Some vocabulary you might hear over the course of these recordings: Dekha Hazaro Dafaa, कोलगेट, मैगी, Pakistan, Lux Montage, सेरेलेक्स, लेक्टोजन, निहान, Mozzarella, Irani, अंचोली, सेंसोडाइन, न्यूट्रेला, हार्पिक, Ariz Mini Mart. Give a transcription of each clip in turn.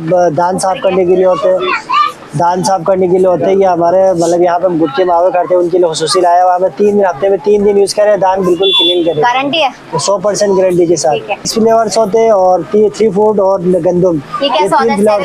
दान साफ करने के लिए होते हैं, ये हमारे मतलब यहाँ पे हम गुटके मावे करते हैं उनके लिए खसूसी लाया हुआ है। 3 दिन, हफ्ते में 3 दिन यूज करें, दान बिल्कुल क्लीन करें, गारंटी है 100% गारंटी के साथ। फ्लेवर्स होते हैं और 3 फूड और गंदम, ये 3 फ्लेवर।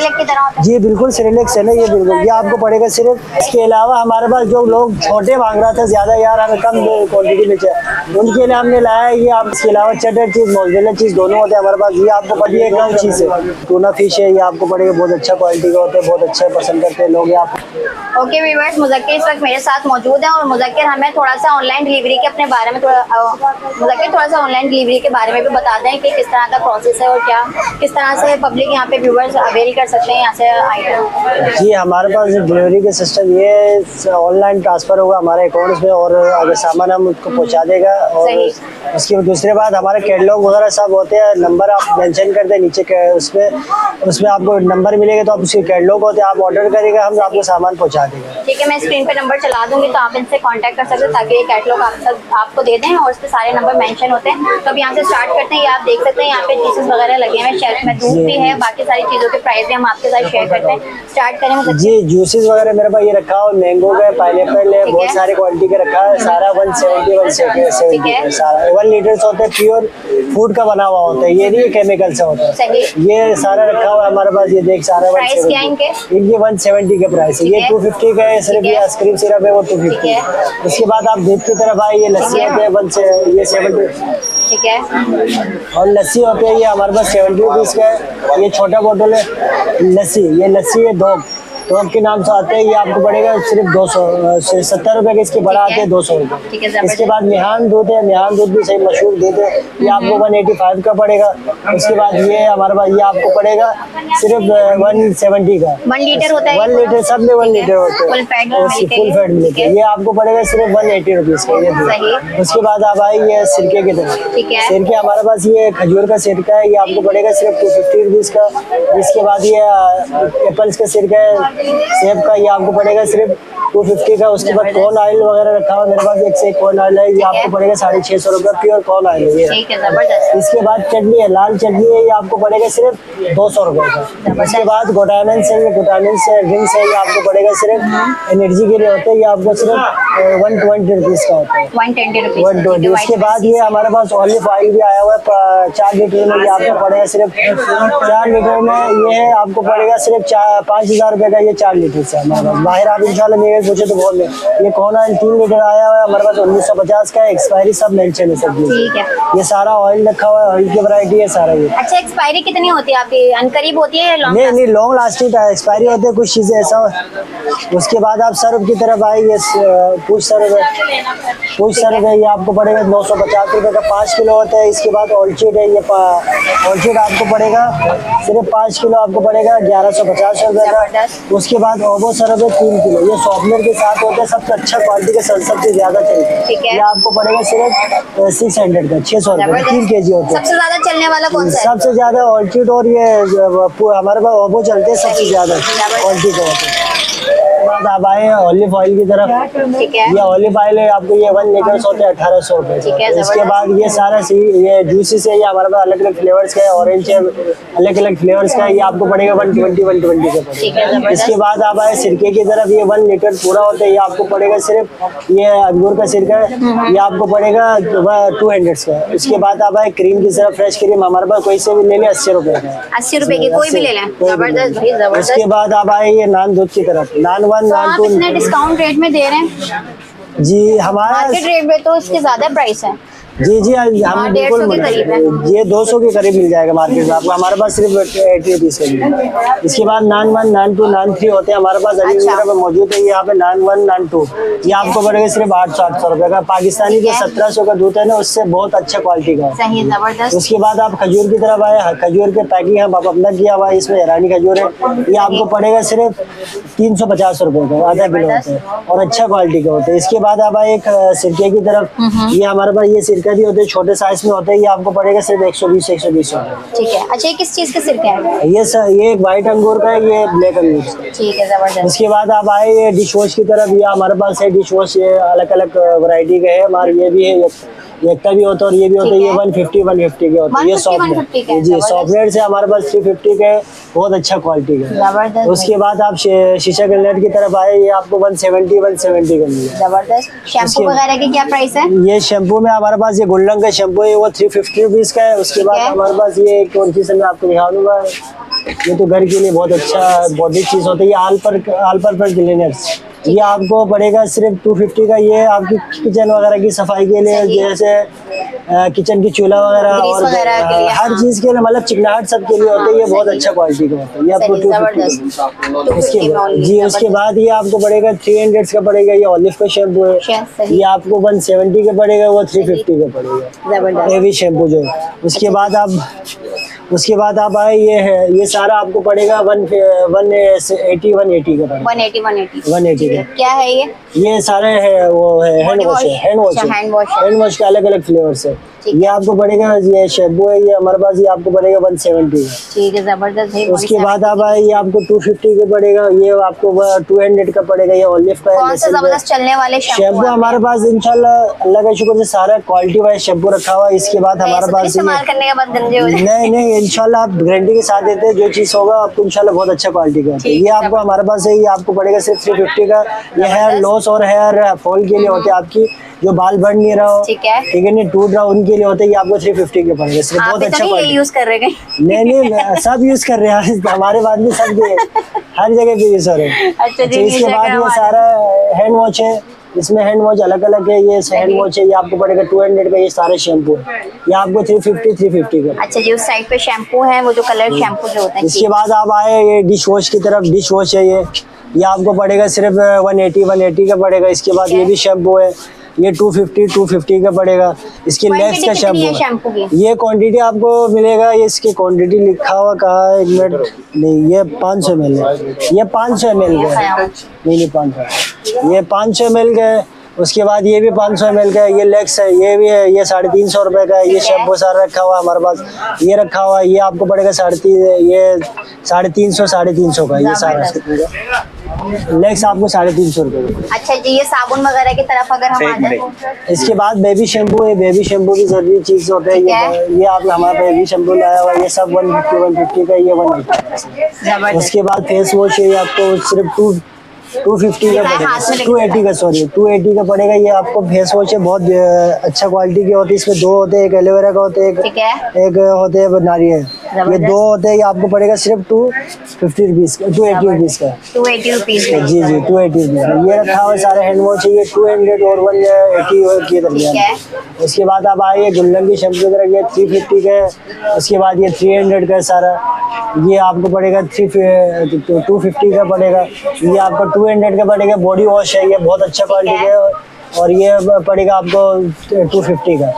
जी बिल्कुल सेरेलेक्स है ना, ये बिल्कुल ये आपको पड़ेगा सिर्फ। इसके अलावा हमारे पास जो लोग छोटे मांग रहा था ज्यादा, यार हमें कम क्वान्टिटी में चाहिए, उनके लिए हमने लाया ये आप। इसके अलावा चटर चीज, मोज़रेला चीज दोनों होते हैं हमारे पास, ये आपको पड़ेगी कम चीज है। टूना फिश है, ये आपको पड़ेगा बहुत अच्छा क्वालिटी का होता है, बहुत अच्छा पसंद करते हैं लोग आप। ओके व्यूअर्स, मुज़क्किर इस वक्त मेरे साथ मौजूद हैं और मुज़क्किर हमें थोड़ा सा ऑनलाइन डिलीवरी के अपने बारे में भी बता दें कि किस तरह का प्रोसेस है और क्या किस तरह से पब्लिक यहाँ पे व्यूअर्स अवेल कर सकते हैं यहाँ से आइटम। जी हमारे पास डिलीवरी का सिस्टम ये ऑनलाइन ट्रांसफर होगा हमारे अकाउंट में और अगर सामान हम उसको पहुँचा देगा। और उसके दूसरे बात हमारे कैटलॉग वगैरह सब होते हैं, नंबर आप मैंशन कर दें नीचे, उसमें आपको नंबर मिलेगा तो आप उसके कैटलॉग होते हैं, आप ऑर्डर करेगा हम आपको सामान पहुंचा देंगे। ठीक है, मैं स्क्रीन पे नंबर चला दूंगी तो आप इनसे कांटेक्ट कर सकते हैं ताकि ये कैटलॉग आपको दे दें और उसपे सारे नंबर मेंशन होते हैं। तो अब यहाँ से स्टार्ट करते हैं। आप देख सकते हैं यहाँ पे पीसेस वगैरह लगे हुए हैं, शेल्फ में दूध भी है, बाकी सारी चीज़ों के प्राइस भी हम आपके साथ शेयर करते हैं। स्टार्ट करें जी, जूसेस वगैरह मेरे पास ये रखा है, मैंगो का, पाइनएप्पल है, बहुत सारे क्वालिटी का रखा है सारा। 170 सारा 1 लीटर होता है, प्योर फूड का बना हुआ होता है, ये नहीं केमिकल से होता है, ये सारा रखा हुआ है हमारे पास। ये देख सारा इनके 170 का प्राइस है, ये 250 का है सिर्फ। ये आइसक्रीम सिरप है वो 250 है। उसके बाद आप दूध की तरफ आए, ये लस्सी होती है 70। ठीक है, और लस्सी होती है ये हमारे पास 70 रुपीज़ का है, ये छोटा बोतल है लस्सी। ये लस्सी है डोग के नाम से आते हैं, ये आपको पड़ेगा सिर्फ 270 रुपये के, इसके बड़ा आते हैं 200 रुपये। इसके बाद निहान दूध है, निहान दूध भी सही मशहूर दूध है, ये आपको 185 का पड़ेगा। उसके बाद ये हमारे पास ये आपको पड़ेगा सिर्फ 170 का, 1 लीटर होता है, 1 लीटर सब में 1 लीटर होता है, फुल फैट मिलते हैं, ये आपको पड़ेगा सिर्फ 180 रुपीज़ का ये। उसके बाद आप आई ये सिरके की तरफ, सिरके हमारे पास ये खजूर का सिरका है, ये आपको पड़ेगा सिर्फ 250 रुपीज़ का। इसके बाद ये एप्पल्स का सिरका है, सेब का, ये आपको पड़ेगा सिर्फ 250 का। उसके बाद कॉर्न ऑयल वगैरह रखा हुआ मेरे पास, 1 से 1 कॉर्न ऑयल है, ये आपको पड़ेगा 650 रुपये प्योर कॉर्न ऑयल है। इसके बाद चटनी है, लाल चटनी है, ये आपको पड़ेगा सिर्फ 200 रुपये का। इसके बाद विटामिन्स है, ड्रिंक्स है, ये आपको पड़ेगा सिर्फ एनर्जी के लिए होता है, ये आपको सिर्फ 120 रुपीज़ का होता है, 120। उसके बाद ये हमारे पास ऑलिव ऑयल भी आया हुआ है 4 लीटर में, ये आपको पड़ेगा सिर्फ 4 लीटर में, ये है आपको पड़ेगा सिर्फ 5,000 रुपये का, ये 4 लीटर से हमारे पास। बाहर आप इंशाल्लाह पूछे तो बोल रहे, ये कौन ऑयल 3 लीटर आया हुआ है हमारे पास 1950 का, एक्सपायरी सब मेंशन है सब। ठीक है, ये सारा ऑयल रखा हुआ है, ऑयल की वैरायटी है सारा ये। अच्छा, एक्सपायरी कितनी होती है आपकी, अनकरीब होती है? नहीं, लॉन्ग लास्टिंग एक्सपायरी होती है कुछ चीजें ऐसा। उसके बाद आप सर्व की तरफ आए, ये पूछ सर्व है, ये आपको पड़ेगा 950 रुपये का, 5 किलो होता है। इसके बाद ऑलचिड है, ये ऑलचिड आपको पड़ेगा सिर्फ 5 किलो, आपको पड़ेगा 1150 रुपये का। उसके बाद ओबो सर्व है 3 किलो, ये सॉफ्टवेयर के साथ होता है, सबसे अच्छा क्वालिटी का सर सबसे ज्यादा चाहिए, ये आपको पड़ेगा सिर्फ 600 का, 600 रुपये 3 केजी होता है। सबसे ज्यादा चलने वाला कौन सा है? सबसे ज्यादा ऑलचिड और ये हमारे पास ओबो चलते हैं सबसे ज्यादा, ऑलचिड होते हैं। आप आए ऑलिव ऑयल की तरफ, ये ऑलिव ऑयल है आपको, ये 1 लीटर होते हैं 1800 रुपये। इसके बाद ये सारा ये जूसेस है, ये हमारे पास अलग अलग फ्लेवर्स का है, ऑरेंज है अलग अलग फ्लेवर्स का, ये आपको पड़ेगा 120 का पड़ेगा। इसके बाद आप आए सिरके की तरफ, ये 1 लीटर पूरा होता है, ये आपको पड़ेगा सिर्फ ये अंगूर का सिरका है, ये आपको पड़ेगा 200 का। इसके बाद आप आए क्रीम की तरफ, फ्रेश क्रीम हमारे पास कोई से भी ले लें 80 रुपये का, 80 रुपये की कोई भी ले लें। उसके बाद आप आए ये नान दूध की तरफ, नान आप इतना डिस्काउंट रेट में दे रहे हैं। जी हमारा मार्केट रेट में तो इसके ज्यादा प्राइस है। जी, हम 150 के करीब है, ये 200 के करीब मिल जाएगा मार्केट में आपको, हमारे पास सिर्फ 80 रुपीज़ का। इसके बाद नान 1 नान 2 नान 3 होते हैं हमारे पास, अभी मेरा मौजूद है यहाँ पे नान 1 नान 2, ये आपको पड़ेगा सिर्फ 800-800 रुपये का। पाकिस्तानी जो 1700 का दूध है ना, उससे बहुत अच्छा क्वालिटी का। उसके बाद आप खजूर की तरफ आए, खजूर के पैकिंग हम आप अपना किया हुआ है, इसमें ईरानी खजूर है, ये आपको पड़ेगा सिर्फ 350 रुपये का, आधा किलो होता है और अच्छा क्वालिटी का होता है। इसके बाद आप आए एक सिरके की तरफ, ये हमारे पास ये सिरका सिरके भी होते हैं, छोटे साइज में होते हैं, ये आपको पड़ेगा सिर्फ 120 होते हैं। ठीक है, अच्छा ये किस चीज़ के सिरके हैं? ये व्हाइट अंगूर का है, ये ब्लैक अंगूर का। ठीक है, जबरदस्त। इसके बाद आप आए ये डिश वॉश की तरफ, ये हमारे पास है डिश वॉश, ये अलग अलग वैरायटी के है हमारे, ये भी है, ये का भी होता है और ये भी होता है, ये 150 के होते हैं, ये सॉफ्टवेयर जी, सॉफ्टवेयर से हमारे पास 350 के बहुत अच्छा क्वालिटी का। उसके बाद आप शीशा ग्रेनेड की तरफ आए, ये आपको 170 का मिलेगा। जबरदस्त। शैम्पू वगैरह के क्या प्राइस है? ये शैम्पू में हमारे पास ये गोल्डन का शैम्पू है, वो 350 का है। उसके बाद हमारे पास ये कौन सी मैं आपको दिखा दूंगा, ये तो घर के लिए बहुत अच्छा बॉडी चीज होता है, ये आल पर क्लीनर्स, ये आपको पड़ेगा सिर्फ 250 का। ये आपकी किचन वगैरह की सफाई के लिए, जैसे किचन की चूल्हा वगैरह और हर चीज के लिए, मतलब चिकनाहट सब के लिए होते हैं, ये बहुत अच्छा क्वालिटी का होता है, ये आपको 250 जी। उसके बाद ये आपको पड़ेगा 300 का पड़ेगा, ये ऑलिव का शैम्पू है, ये आपको 170 का पड़ेगा, वो 350 का पड़ेगा, हेवी शैम्पू जो है। उसके बाद आप आए ये है, ये सारा आपको पड़ेगा 180 का, 180 का क्या है ये सारे है वो है हैंड वॉश के अलग अलग फ्लेवर्स है। ये आपको पड़ेगा, ये शैम्पू है ये हमारे पास, ये आपको पड़ेगा 170 का। ठीक है, जबरदस्त है। उसके बाद आप आए ये आपको 250 का पड़ेगा, ये आपको 200 का पड़ेगा, ये ऑलिव का है। कौन सा जबरदस्त चलने वाले शैम्पू हमारे पास, इंशाल्लाह अल्लाह का शुक्र से सारा क्वालिटी वाइज शैम्पू रखा हुआ है। इसके बाद हमारे पास इस्तेमाल करने के बाद गंदे हो जाए, नहीं, इंशाल्लाह आप गारंटी के साथ देते हैं, जो चीज होगा आपको इंशाल्लाह बहुत अच्छा क्वालिटी का। ये आपको हमारे पास है, ये आपको पड़ेगा सिर्फ 350 का। ये हेयर लॉस और हेयर फॉल के लिए होते हैं, आपकी जो बाल बढ़ नहीं रहा हो, ठीक है, लेकिन ये टूट रहा उनके लिए होते हैं, आपको 350 के पड़ेंगे। बहुत अच्छा यूज कर रहे हैं, नहीं सब यूज कर रहे हैं हमारे बाद में, सब हर जगह पे यूज हो रहे हैं। अच्छा, इसके बाद ये सारा हैंड वॉश है, इसमें हैंड वॉश अलग अलग है, ये हैंड वॉश है, ये आपको पड़ेगा 200 का। ये सारे शैम्पू है, ये आपको 350 का। अच्छा जी, उस साइड पे शैम्पू है, वो जो कलर शैम्पू जो होता है। इसके बाद आप आए ये डिश वॉश की तरफ, डिश वॉश है ये आपको पड़ेगा सिर्फ 180 का पड़ेगा। इसके बाद ये भी शैम्पू है, ये 250 का पड़ेगा। इसकी लेग्स का शैम्पू है, ये क्वांटिटी आपको मिलेगा, ये इसकी क्वांटिटी लिखा हुआ कहा है, एक मिनट, नहीं ये 500 ml है, ये 500 ml का है, नहीं 500, ये 500 ml का है। उसके बाद ये भी 500 ml का है, ये लेग्स है, ये भी है, ये 350 रुपये का है। ये शैम्पू सारा रखा हुआ हमारे पास, ये रखा हुआ है, ये आपको पड़ेगा 350 का। ये सारा लेग्स आपको 350 रुपये। अच्छा जी, ये साबुन वगैरह की तरफ अगर हम आ जाए, इसके बाद बेबी शैम्पू है, बेबी शैम्पू भी जरूरी चीज होते हैं। ये आप हमारा बेबी शैम्पू लाया हुआ, ये सब 150 का, ये 150। उसके बाद फेस वॉश है, आपको सिर्फ 250 का पड़ेगा, 280 का, सॉरी 280 का पड़ेगा। ये आपको फेस वॉश है, बहुत अच्छा क्वालिटी के होते हैं, इसमें दो होते हैं, एक एलोवेरा का होते हैं, एक होते हैं नारियल, ये दो होते हैं। ये आपको पड़ेगा सिर्फ 250 रुपीज का, 280 रुपीज का, 280 रुपीज जी जी, 280 रुपीज। ये रखा हुआ सारा हैंड वॉश है, ये 200 और 180 के दरमियान। उसके बाद आप आइए गुल्लंगी शैम्पू का, ये 350 का है। उसके बाद ये 300 का सारा, ये आपको पड़ेगा 250 का पड़ेगा। ये आपका 200 का पड़ेगा। बॉडी वॉश है, ये बहुत अच्छा क्वालिटी है और ये पड़ेगा आपको 250 का।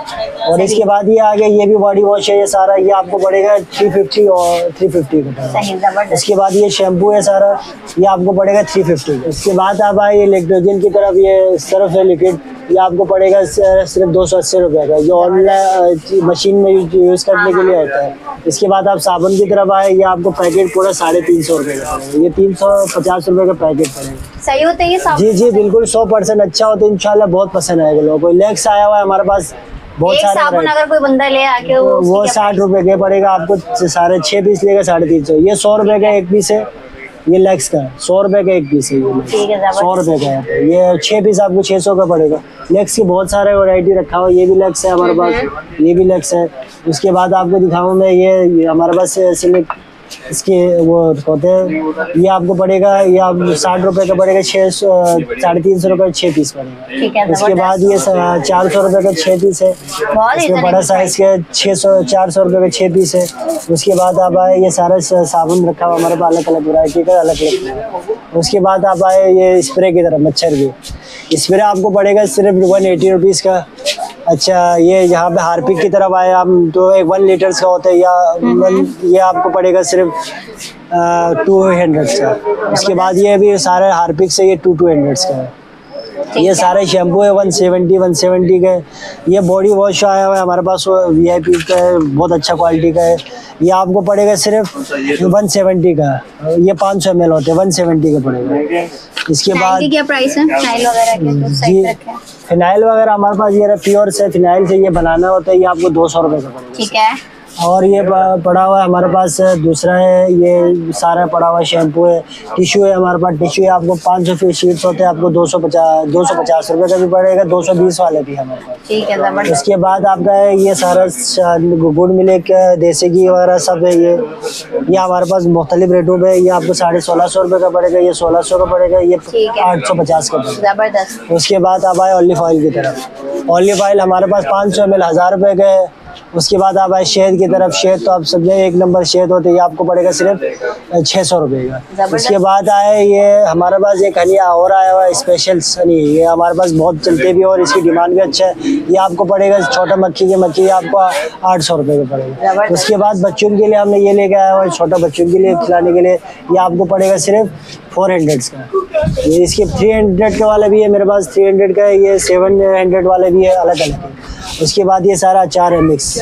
और इसके बाद ये आगे ये भी बॉडी वॉश है, ये सारा, ये आपको पड़ेगा 350 और 350 का। इसके बाद ये शैम्पू है सारा, ये आपको पड़ेगा 350 का। इसके बाद आप आए ये लेक्टोजन की तरफ, ये सर्फ है लिक्विड, ये आपको पड़ेगा सिर्फ 280 रुपये का। ये ऑनलाइन मशीन में यूज़ करने के लिए होता है। इसके बाद आप साबुन की तरफ आए, ये आपको पैकेट पूरा 350 रुपये का, ये 350 रुपये का पैकेट पड़ेगा। सही होते हैं ये जी जी, बिल्कुल 100% अच्छा होता है, इंशाल्लाह बहुत पसंद आएगा लोगों को। लेक्स आया हुआ है हमारे पास, बहुत सारे साबुन अगर कोई बंदा ले आके वो 60 रुपये के पड़ेगा, आपको 6 पीस लेगा 350। ये 100 रुपये का एक पीस है, ये लेग्स का 100 रुपये का एक पीस है, ये 100 रुपये का है। ये 6 पीस आपको 600 का पड़ेगा। लेग्स की बहुत सारे वैरायटी रखा हुआ, ये भी लेग्स है हमारे पास, ये भी लेग्स है। उसके बाद आपको दिखाऊँ मैं, ये हमारे पास इसके वो होते हैं, ये आपको पड़ेगा, ये आप 60 रुपये का पड़ेगा, 350 रुपये 6 पीस पड़ेगा। उसके बाद ये 400 रुपये का 6 पीस है, इसमें बड़ा साइज के 400 रुपये का 6 पीस है। उसके बाद आप आए ये सारा साबुन रखा हुआ हमारे पास, अलग अलग वैरायटी का अलग अलग। उसके बाद आप आए ये स्प्रे की तरफ, मच्छर की स्प्रे आपको पड़ेगा सिर्फ 180 रुपीज़ का। अच्छा, ये यहाँ पे हार्पिक की तरफ आए आप, तो 1 लीटर का होता है, ये आपको पड़ेगा सिर्फ 200 का। उसके बाद ये भी सारे हार्पिक से, ये 200 का है। ये सारे शैम्पू है 170 के। ये बॉडी वॉश आया हुआ है हमारे पास, VIP का है, बहुत अच्छा क्वालिटी का है। ये आपको पड़ेगा सिर्फ 170 का। ये 500 ml होते हैं, 170 के पड़ेगा। इसके बाद क्या प्राइस है फिनाइल वगैरह के? जी फिनाइल वगैरह हमारे पास ये प्योर से फिनाइल से ये बनाना होता है, ये आपको 200 रुपये का पड़ेगा। ठीक है। और ये पड़ा हुआ है हमारे पास, दूसरा है ये सारा पड़ा हुआ शैम्पू है, टिश्यू है हमारे पास। टिश्यू आपको 500 शीट्स होते हैं, आपको 250 रुपये का भी पड़ेगा, 220 वाले भी हमारे पास। ठीक है। इसके बाद आपका है ये सारा गुड़ मिल्क, देसी घी वगैरह सब है। ये हमारे पास मुख्तलिफ रेटों पर, ये आपको 1650 रुपये का पड़ेगा, ये 1600 का पड़ेगा, ये 850 का पड़ेगा। जबरदस्त। उसके बाद आप आए ऑलिव ऑयल की तरफ। ऑलिव ऑयल हमारे पास 500 ml 1000 रुपये का है। उसके बाद आप आए शहद की तरफ। शहद तो आप समझे एक नंबर शहद होते हैं, ये आपको पड़ेगा सिर्फ 600 रुपये का। उसके बाद आए ये हमारे पास एक हलिया और आया हुआ स्पेशल सनी, ये हमारे पास बहुत चलते भी और इसकी डिमांड भी अच्छा है। ये आपको पड़ेगा छोटा मक्खी आपको 800 रुपये का पड़ेगा। उसके बाद बच्चों के लिए हमने ये लेके आया हुआ छोटा बच्चों के लिए खिलाने के लिए, ये आपको पड़ेगा सिर्फ 400 का। ये इसके 300 के वाले भी है मेरे पास, 300 का है, ये 700 वाले भी है, अलग अलग है। उसके बाद ये सारा अचार है मिक्स,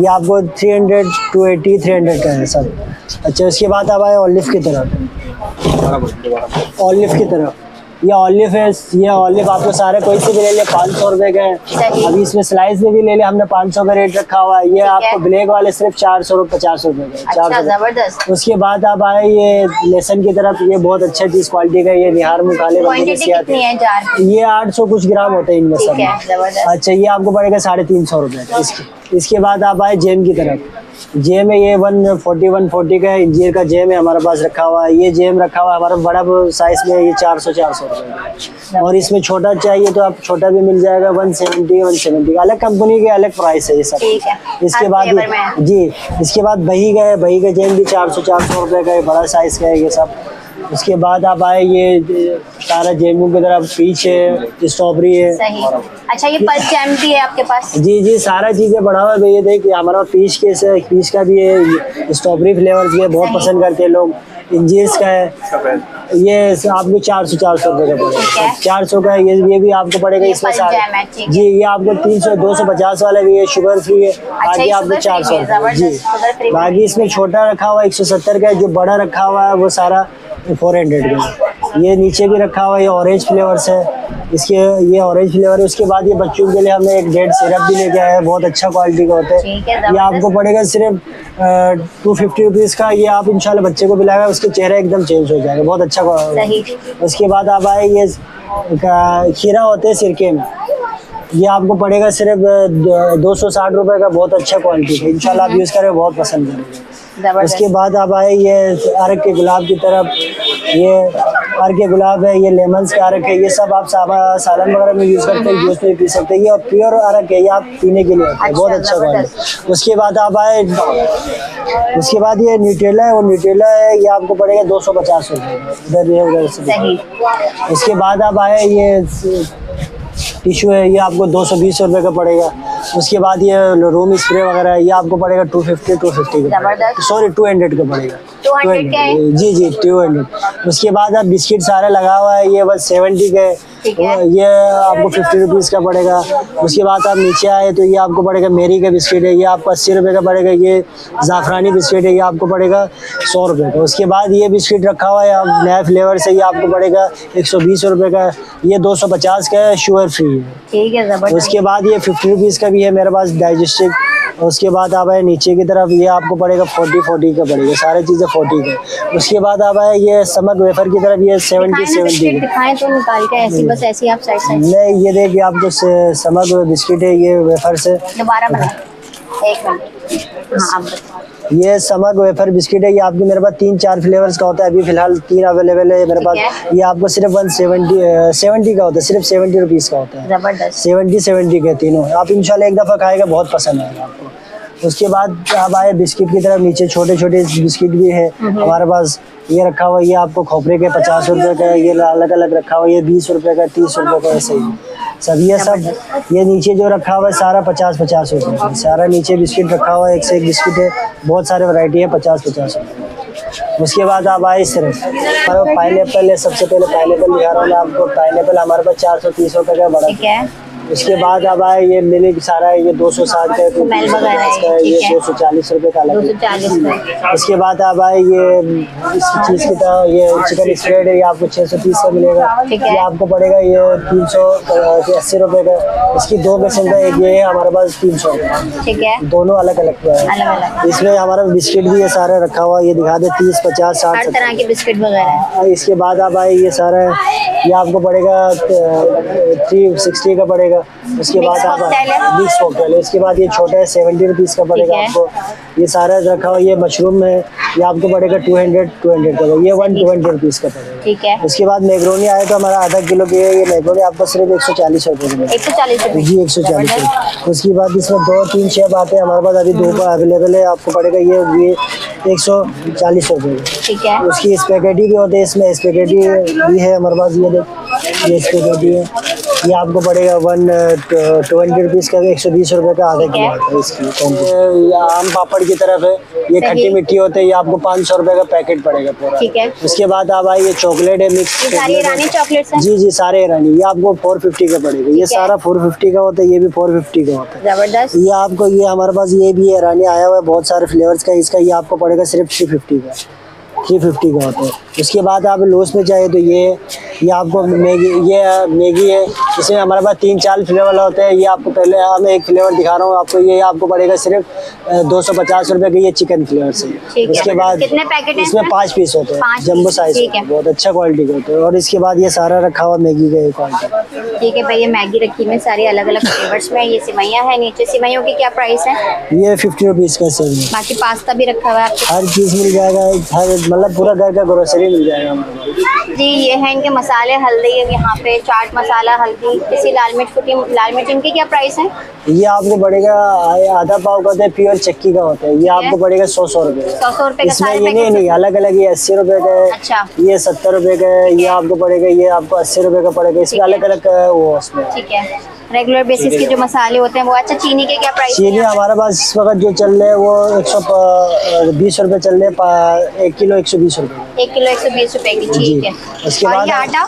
ये आपको 300, 280, 300 का है सब। अच्छा उसके बाद आप आए ऑलिव की तरफ। ऑलिव की तरफ ये ऑलिव है, ये ऑलिव आपको सारे कोई से भी ले ले 500 रुपये का है। अभी इसमें स्लाइस में भी ले ले, हमने 500 का रेट रखा हुआ है। ये आपको ब्लैक वाले सिर्फ 450 रुपये का। जबरदस्त। उसके बाद आप आए ये लहसन की तरफ, ये बहुत अच्छा चीज क्वालिटी का, ये निहार में काले वाले से आते हैं, ये 800 कुछ ग्राम होते हैं इनमें सब। अच्छा ये आपको पड़ेगा 350 रुपये का। इसके बाद आप आए जैम की तरफ। जैम है ये 140 का है, इंजीर का जैम है हमारे पास रखा हुआ है। ये जैम रखा हुआ है हमारा बड़ा साइज में, ये 400 रुपये। और इसमें छोटा चाहिए तो आप छोटा भी मिल जाएगा, 170 अलग कंपनी के अलग प्राइस है ये सब। इसके बाद जी इसके बाद बही का है, बही का जैम भी 400 रुपये का है, बड़ा साइज़ का है ये सब। उसके बाद आप आए ये सारा जैमों की तरफ, पीच है, स्ट्रॉबेरी है। सही। अच्छा ये पल्स जैम भी है आपके पास? जी जी सारा चीज़ें बढ़ा हुआ है। ये देखिए हमारा पीच के पीच का भी है, स्ट्रॉबेरी फ्लेवर भी है, बहुत पसंद करते हैं लोग। इंजीर का है ये आपको 400 रुपये का पड़ेगा, 400 का ये भी आपको पड़ेगा। इसमें सारा जी ये आपको 300, 250 वाला भी है, शुगर फ्री है, बाकी आपको 400 जी। बाकी इसमें छोटा रखा हुआ 170 का है, जो बड़ा रखा हुआ है वो सारा 400 का। ये नीचे भी रखा हुआ है, ये ऑरेंज फ्लेवर्स है, इसके ये ऑरेंज फ्लेवर है। उसके बाद ये बच्चों के लिए हमने एक डेट सिरप भी लेके आया है, बहुत अच्छा क्वालिटी का होता है। ये आपको पड़ेगा सिर्फ 250 रुपीज़ का। ये आप इंशाल्लाह बच्चे को पिलाएगा, उसके चेहरा एकदम चेंज हो जाएगा, बहुत अच्छा। उसके बाद आप आए ये खीरा होते हैं सिरके में, ये आपको पड़ेगा सिर्फ 260 रुपये का, बहुत अच्छा क्वालिटी है। इंशाल्लाह आप यूज़ करें, बहुत पसंद करेंगे। उसके बाद आप आए ये अर्क के गुलाब की तरफ। ये अर्क के गुलाब है, ये लेमन्स का अर्क है, ये सब आप सालन वगैरह में यूज़ करते हैं, जूस में पी सकते हैं। ये प्योर अर्क है, ये आप पीने के लिए होता है, बहुत अच्छा क्वालिटी। उसके बाद आप आए उसके बाद ये न्यूट्रेला है, वो न्यूट्रेला है, ये आपको पड़ेगा 250 रुपये इधर उधर से। उसके बाद आप आए ये टिशू है, ये आपको 220 रुपये का पड़ेगा। उसके बाद ये रूम स्प्रे वगैरह है, ये आपको पड़ेगा 250 का, सॉरी 200 का पड़ेगा, 200 जी जी 200। उसके बाद आप बिस्किट सारा लगा हुआ है, ये 170 का है, ये आपको 50 रुपीज़ का पड़ेगा। उसके बाद आप नीचे आए तो ये आपको पड़ेगा मेरी का बिस्किट है, ये आपको 80 रुपये का पड़ेगा। ये ज़ाफ़रानी बिस्किट है, ये आपको पड़ेगा 100 रुपये का। उसके बाद ये बिस्किट रखा हुआ है नया फ्लेवर से, ये आपको पड़ेगा 120 रुपये का, ये 250 का है, शुगर फ्री है। ठीक है। उसके बाद ये 50 रुपीज़ का भी है मेरे पास डाइजेस्टिव। उसके बाद आप आए नीचे की तरफ, ये आपको पड़ेगा 40 का पड़ेगा, सारी चीज़ें 40 का। उसके बाद आप आए ये समक वेफर की तरफ, ये 70 तो निकाल के ऐसी बस ऐसी आप साइड नहीं, ये देखिए आपको समक बिस्किट है, ये वेफर से दोबारा बना एक मिनट। हाँ ये समक वेफर बिस्किट है, ये आपके मेरे पास 3-4 फ्लेवर्स का होता है, अभी फिलहाल 3 अवेलेबल है मेरे पास। ये आपको सिर्फ 170 का होता है, सिर्फ 70 रुपीज़ का होता है। जबरदस्त। 70 के तीनों, आप इंशाल्लाह एक दफ़ा खाएगा, बहुत पसंद आएगा आपको। उसके बाद आप आए बिस्किट की तरफ, नीचे छोटे छोटे बिस्किट भी है हमारे पास, ये रखा हुआ है, ये आपको खोपरे के 50 रुपये का है, ये अलग अलग रखा हुआ है, ये 20 रुपये का, 30 रुपये का, ऐसे ही सब। ये सब ये नीचे जो रखा हुआ है सारा 50 रुपये, सारा नीचे बिस्किट रखा हुआ है, एक से एक बिस्किट है, बहुत सारे वैरायटी है, 50 रुपये। उसके बाद आप आए सिर्फ पाइन एप्पल है। सबसे पहले पाइन एप्पल दिखा रहा हूँ आपको। पाइन एप्पल हमारे पास 430 रुपये का बड़ा है। उसके बाद अब आए ये मिनी सारा है, ये 260 का है, ये 240 रुपए का लगा। इसके बाद अब आए ये इसकी चीज़ की तरह ये चिकन स्प्रेड है, ये आपको 630 का मिलेगा। ये आपको पड़ेगा ये 380 रुपए का। इसकी दो किस्म का, एक ये है हमारे पास 300 का, दोनों अलग अलग है। इसमें हमारा बिस्किट भी ये सारा रखा हुआ, ये दिखा दे 30, 50, 60 बिस्किट वगैरह। इसके बाद अब आए ये सारा, ये आपको पड़ेगा 360 का पड़ेगा। उसके बाद आप मिक्स कॉकटेल है। इसके बाद ये छोटा है 70 रुपीज़ का पड़ेगा आपको। ये सारा रखा हुआ, ये मशरूम है, ये आपको पड़ेगा 200 का, ये 120 रुपीज़ का पड़ेगा। ठीक है। उसके बाद मैक्रोनी आया तो हमारा आधा किलो की है, ये मैक्रोनी आपको सिर्फ 140 रुपये, 140 रुपये। उसके बाद इसमें 2-3 शेप आते हैं हमारे पास, अभी 2 पर अवेलेबल है, आपको पड़ेगा ये 140 रुपये। ठीक है। उसकी स्पेगेटी भी होती है, इसमें स्पेगेटी भी है हमारे पास, ये स्पेगेटी है, ये आपको पड़ेगा 120 रुपीज़ का, 120 रुपये का आधा किलो। इसकी आम पापड़ की तरफ है, ये खट्टी मिट्टी होते हैं, ये आपको 500 रुपये का पैकेट पड़ेगा पूरा। ठीक है। उसके बाद आप आई ये चॉकलेट है मिक्स, सारे ईरानी चॉकलेट्स हैं। जी जी सारे ईरानी, ये आपको 450 का पड़ेगा। ये सारा 450 का होता है, ये भी 450 का होता है। जबरदस्त। ये आपको ये हमारे पास ये भी ईरानी आया हुआ है बहुत सारे फ्लेवर्स का, इसका ये आपको पड़ेगा सिर्फ 350 का, 350 का होता है। उसके बाद आप लूस में चाहिए तो ये आपको मैगी, ये मैगी है, इसमें हमारे पास 3-4 फ्लेवर होते हैं। ये आपको पहले हम एक फ्लेवर दिखा रहा हूँ आपको, ये आपको पड़ेगा सिर्फ 250 रुपये का, ये चिकन फ्लेवर से। उसके बाद कितने पैकेट हैं? इसमें 5 पीस होते हैं, जम्बो साइज, बहुत अच्छा क्वालिटी के होते हैं। और इसके बाद ये सारा रखा हुआ मैगी का क्वालिटी। ठीक है भैया, मैगी रखी में सारी अलग अलग फ्लेवर्स में। ये सिवैयाँ है नीचे, सिवैयों की क्या प्राइस है? ये 50 रुपीज़ का सेवई। बाकी पास्ता भी रखा हुआ है, हर चीज़ मिल जाएगा, हर मतलब पूरा घर का ग्रोसरी मिल जाएगा। जी ये है इनके मसाले, हल्दी यहाँ पे चाट मसाला, हल्दी, इसी लाल मिर्च कुटी, लाल मिर्च इनकी क्या प्राइस है? ये आपको पड़ेगा आधा पाव का होता है, प्योर चक्की का होता है, ये आपको पड़ेगा 100 रुपये, 100 रुपये का। इसमें ये नहीं अलग अलग, ये 80 रुपये का है। अच्छा। ये 70 रुपये का है, ये आपको पड़ेगा, ये आपको 80 रुपये का पड़ेगा, इसमें अलग अलग वो। ठीक है। रेगुलर बेसिस के जो मसाले होते हैं वो। अच्छा चीनी के क्या प्राइस? चीनी हमारे पास इस वक्त जो चल रहे हैं वो 120 रुपये चल रहे हैं, 1 किलो 120 रुपये, 1 किलो 120 रुपये की। ठीक है। उसके बाद आटा,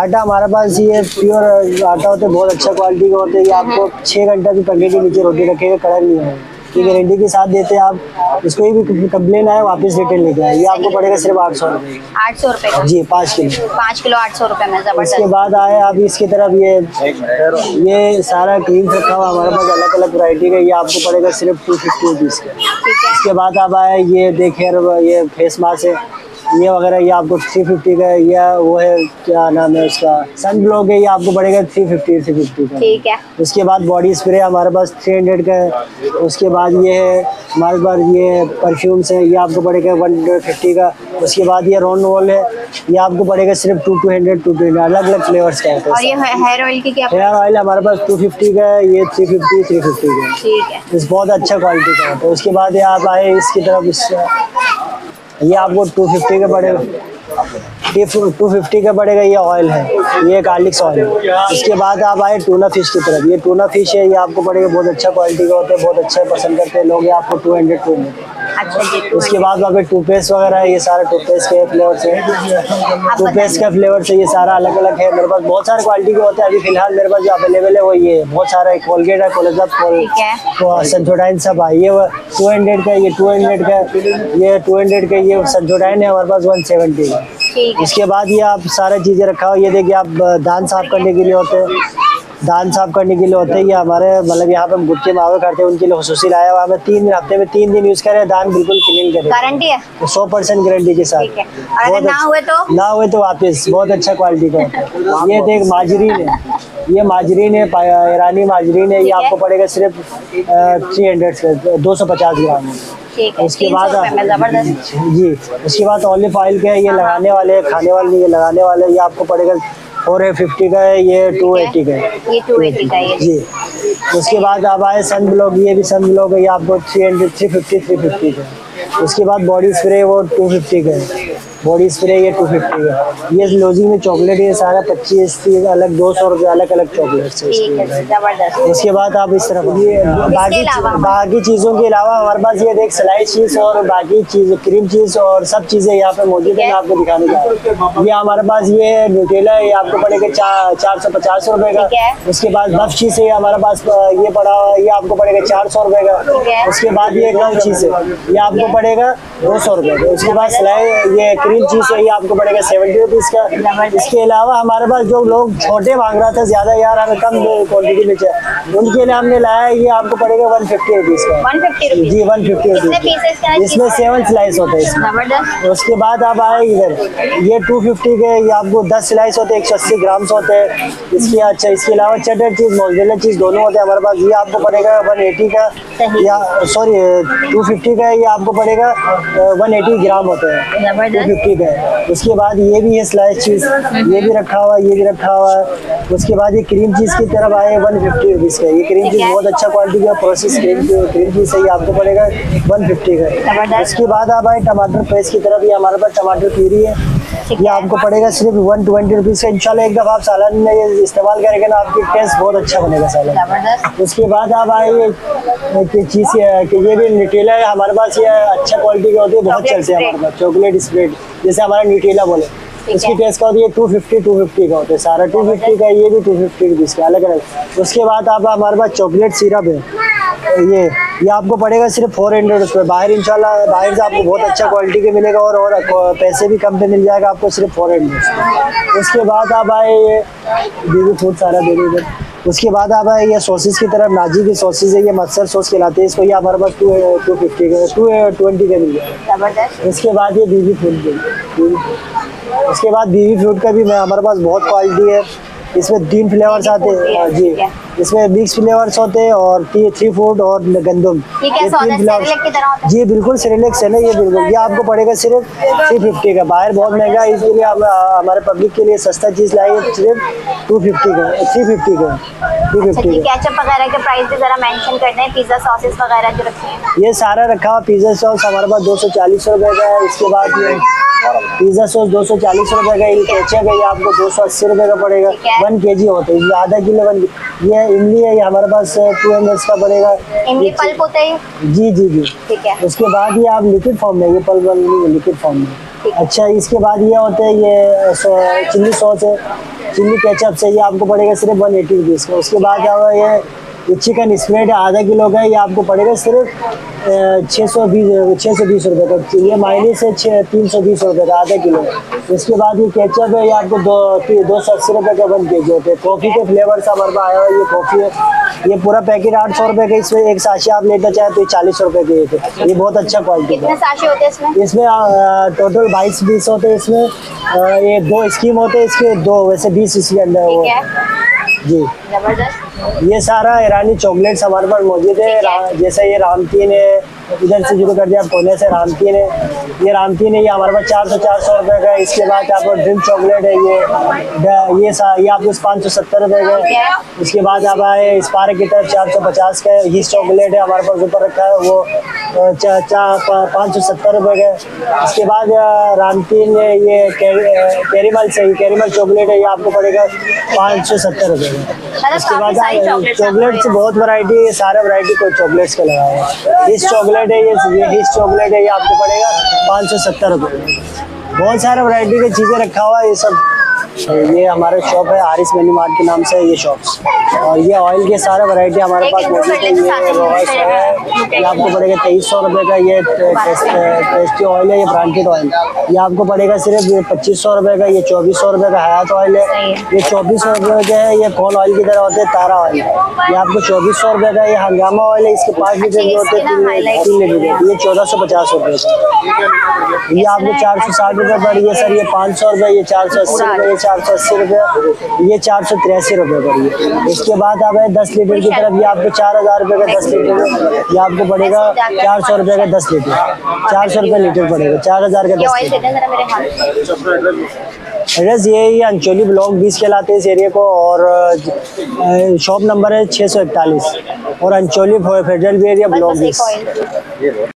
आटा हमारे पास ये प्योर आटा होता है, बहुत अच्छा क्वालिटी का होता है, ये आपको 6 घंटा भी पंखे के नीचे रोटी रखेगा, कड़क नहीं है, ये गारंटी के साथ देते हैं। आप इसको भी कंप्लेन आए वापस रिटर्न लेके आए, ये आपको पड़ेगा सिर्फ 800 रुपये, 800 रुपये। जी 5 किलो, 5 किलो 800 रुपये में। इसके बाद आए आप इसकी तरफ, ये सारा क्रीम रखा हुआ हमारे पास अलग अलग वैरायटी का, ये आपको पड़ेगा सिर्फ 250 रुपीज़ का। इसके बाद आप आए ये देखे ये फेस मास्क है, ये वगैरह, ये आपको 350 का, या वो है क्या नाम है उसका, सन ब्लॉक है, ये आपको पड़ेगा 350 का। ठीक है। उसके बाद बॉडी स्प्रे हमारे पास 300 का है। उसके बाद ये है हमारे पास ये परफ्यूम्स हैं, ये आपको पड़ेगा 150 का। उसके बाद ये रोन वॉल है, ये आपको पड़ेगा सिर्फ 200, 200 अलग अलग फ्लेवर्स का है। और ये हेयर ऑयल की क्या? हेयर ऑयल हमारे पास 250 का है, ये 350, 350 का है। ठीक है। इस बहुत अच्छा क्वालिटी का होता है। उसके बाद ये आप आए इसकी तरफ, ये आपको 250 का पड़ेगा, 250 का पड़ेगा, ये ऑयल है, ये गार्लिक ऑयल है। इसके बाद आप आए टूना फिश की तरफ, ये टूना फिश है, ये आपको पड़ेगा, बहुत अच्छा क्वालिटी का होता है, बहुत अच्छा पसंद करते हैं लोग, ये आपको 200। उसके बाद वहाँ पे टूथपेस्ट वगैरह है, ये सारा टूथपेस्ट के फ्लेवर्स है, टूथपेस्ट का फ्लेवर्स है, ये सारा अलग अलग है मेरे पास, बहुत सारे क्वालिटी के होते हैं। अभी फिलहाल मेरे पास जो अवेलेबल है वो ये बहुत सारा कोलगेट है, कोलगेट सेंसोडाइन सब है, ये 200 का, ये 200 का, ये 200 का, ये सेंसोडाइन है हमारे पास 170 का। इसके बाद ये आप सारा चीज़ें रखा हो, ये देखिए आप दांत साफ करने के लिए होते हैं, दान साफ करने के लिए होते हैं, ये हमारे मतलब यहाँ पे हम गुटके मावे करते हैं उनके लिए खसूसी लाया हुआ है। 3 दिन हफ्ते में 3 दिन यूज़ करें, दान बिल्कुल क्लीन करें, गारंटी है 100% गारंटी के साथ। अगर ना हुए तो वापस, बहुत अच्छा क्वालिटी का होता है। ये देख माजरीन है, ये माजरीन है, ईरानी माजरीन है, ये आपको पड़ेगा सिर्फ 300 का, 250 ग्राम। उसके बाद जी, उसके बाद ऑलिव ऑयल का है, ये लगाने वाले खाने वाले, ये लगाने वाले, ये आपको पड़ेगा 450 का है, ये 280 का है, ये 280 का है जी। उसके बाद आप आए सन ब्लॉक, ये भी सन ब्लॉक है, ये आपको 350 का। उसके बाद बॉडी स्प्रे वो 250 का है। बॉडी स्प्रे ये 250 है। ये लोजी में चॉकलेट ये सारा 25 की अलग 200 रुपये अलग चॉकलेट है। उसके बाद आप इस तरफ बाकी चीज़ों के अलावा हमारे पास ये देख स्लाइस चीज़ और बाकी चीज़ क्रीम चीज़ और सब चीज़ें यहाँ पे मौजूद है। आपको दिखाने का ये हमारे पास ये न्यूट्रेला है, आपको पड़ेगा 450 रुपये का। उसके बाद बफ चीज़ है हमारे पास ये पड़ा, ये आपको पड़ेगा 400 रुपये का। उसके बाद ये कम चीज़ है, ये आपको पड़ेगा 200 रुपये का। उसके बाद स्लाइस ये क्रीम चीज़ है, ये आपको पड़ेगा 70 रुपीज़ का। इसके अलावा हमारे पास जो लोग छोटे मांग रहा था ज़्यादा, यार हमें कम क्वान्टिटी में चाहिए, उनके लिए हमने लाया है। ये आपको पड़ेगा 150 रुपीज़ का। 150 रुपीज़ जी 150 रुपीज़। इसमें 7 स्लाइस होते हैं। उसके बाद आप आए इधर ये 250 के, ये आपको 10 स्लाइस होते हैं, 180 ग्राम होते हैं। इसके अच्छा इसके अलावा चटर चीज़ मोज़रेला चीज़ दोनों होते हैं हमारे पास। ये आपको पड़ेगा 180 का, या सॉरी 250 का। ये आपको पड़ेगा 180 ग्राम होते हैं, 250 का। उसके बाद ये भी है स्लाइस चीज़, ये भी रखा हुआ है, ये भी रखा हुआ है। उसके बाद ये क्रीम चीज़ की तरफ आए 150 रुपीज़ का। ये क्रीम चीज़ बहुत अच्छा क्वालिटी का प्रोसेस क्रीम चीज़ सही, आपको पड़ेगा 150 का। इसके बाद आप आए टमाटर पेस्ट की तरफ, ये हमारे पास टमाटर प्यूरी है, ये आपको पड़ेगा सिर्फ 120 रुपीज़ का। इंशाल्लाह एक दफ़ा आप सालन में ये इस्तेमाल करेंगे ना, आपकी टेस्ट बहुत अच्छा बनेगा सालन। उसके बाद आप आए चीज़ कि ये भी न्यूट्रेला है हमारे पास, ये अच्छा क्वालिटी के होते हैं, बहुत चलते हैं हमारे पास। चॉकलेट स्प्रेड जैसे हमारा न्यूट्रेला बोले, इसकी टेस्ट का होती है 250 का होता है, सारा 250 का। ये भी 250 का अलग अलग। उसके बाद आप हमारे पास चॉकलेट सिरप है, ये आपको पड़ेगा सिर्फ 400 रुपये। बाहर इंशाल्लाह बाहर से आपको बहुत अच्छा क्वालिटी के मिलेगा और पैसे भी कम पे मिल जाएगा आपको, सिर्फ 400। उसके बाद आप आए ये बेबी फूड सारा बेबी फूड। उसके बाद आप आए ये सॉसेस की तरफ, नाजी की सॉसेस है, ये मस्टर्ड सॉस कहलाते हैं इसको। ये हमारे पास 250 का, 220 का मिल जाएगा। उसके बाद ये बेबी फूड, उसके बाद बेबी फूड का भी हमारे पास बहुत क्वालिटी है। इसमें 3 फ्लेवर्स आते हैं जी, इसमें मिक्स फ्लेवर्स होते हैं और 3 फूड और गंदम, ये 3 फ्लेवर्स जी बिल्कुल सेरेलेक्स है ना ये बिल्कुल। ये आपको पड़ेगा सिर्फ 350 का, बाहर बहुत महंगा है, इसलिए हमारे पब्लिक के लिए सस्ता चीज़ लाई है, सिर्फ 250 का, 350 का। ये सारा रखा हुआ पिज़्ज़ा सॉस हमारे पास 240 रुपये का है। उसके बाद ये पिज़्ज़ा सॉस 240 रुपये का, इन केचप है, ये आपको 280 रुपये का पड़ेगा। 1 kg होता है, आधा किलो 1 ये इमली है, ये हमारे पास 200 का पड़ेगा। इमली पल्प होता है जी जी जी ठीक है। उसके बाद ये आप लिक्विड फॉर्म में, ये पल्प वाली लिक्विड फॉर्म में अच्छा। इसके बाद ये होता है ये चिल्ली सॉस है, चिल्ली केचप से, ये आपको पड़ेगा सिर्फ 180 रुपीज़ का। उसके बाद क्या हुआ ये चिकन स्प्रेड है, आधा किलो का, ये आपको पड़ेगा सिर्फ 620 रुपये का। ये माइनस है 320 रुपये का, आधा किलो। उसके बाद ये केचप है, ये आपको 280 रुपये का 1 kg होते हैं। कॉफ़ी के फ्लेवर सा भर आया हुआ, ये कॉफ़ी है, ये पूरा पैकेट 800 रुपये का। इसमें एक साशे आप लेना चाहें तो 40 रुपये के एक है, ये बहुत अच्छा क्वालिटी का। इसमें टोटल 22 पीस होते हैं। इसमें ये 2 स्कीम होते हैं, इसके 2 वैसे 20 इसके अंदर वो जी। ये सारा ईरानी चॉकलेट्स हमारे पास मौजूद है, जैसे ये रामकीन है, इधर से शुरू कर दिया कोने से, रामकीन है, ये रामकीन है, ये हमारे पास 400 रुपये का। इसके बाद आपको ड्रिंक चॉकलेट है, ये आपको 570 रुपये का। उसके बाद आप आए स्पार्क की तरफ 450 का। हिस चॉकलेट है हमारे पास ऊपर रखा है, वो 570 रुपये का। इसके बाद रामकीन है, ये कैरीमल से कैरीमल चॉकलेट है, ये आपको पड़ेगा 570 रुपये का। उसके बाद चॉकलेट्स बहुत वैरायटी है, सारा वैरायटी को चॉकलेट्स का लगाया है। हिस चॉकलेट है, ये हिस चॉकलेट है, ये आपको पड़ेगा 570 रुपये। बहुत सारा वैरायटी की चीज़ें रखा हुआ है ये सब। ये हमारा शॉप है आरिस मिनी मार्ट के नाम से, ये शॉप्स। और ये ऑयल के सारे वैरायटी हमारे पास मौजूद है। ये रोहस है, ये आपको पड़ेगा 2300 रुपये का। ये टेस्टी ऑयल है, ये ब्रांडेड ऑयल, ये आपको पड़ेगा सिर्फ 2500 रुपये का। ये 2400 रुपये का हयात ऑयल है, ये 2400 रुपये का है। ये कॉल ऑयल की तरह होते हैं, तारा ऑयल, ये आपको 2400 रुपये का। ये हंगामा ऑयल है, इसके 5 लीटर भी होते हैं, 3 लीटर, ये 1450 रुपये का। ये आपको 460 रुपये पर, ये सर ये 500 रुपये, ये 480 रुपये, 480 रुपये, ये 483 रुपये पड़ी है। इसके बाद आप है 10 लीटर की तरफ, ये आपको 4000 रुपये का 10 लीटर, ये आपको पड़ेगा 400 रुपये का 10 लीटर, 400 रुपये लीटर पड़ेगा, 4000 का 10 लीटर। एड्रेस ये अंचोली ब्लॉक 20 कहलाते हैं इस एरिया को, और शॉप नंबर है 641, और अंचोली federal B area block 20।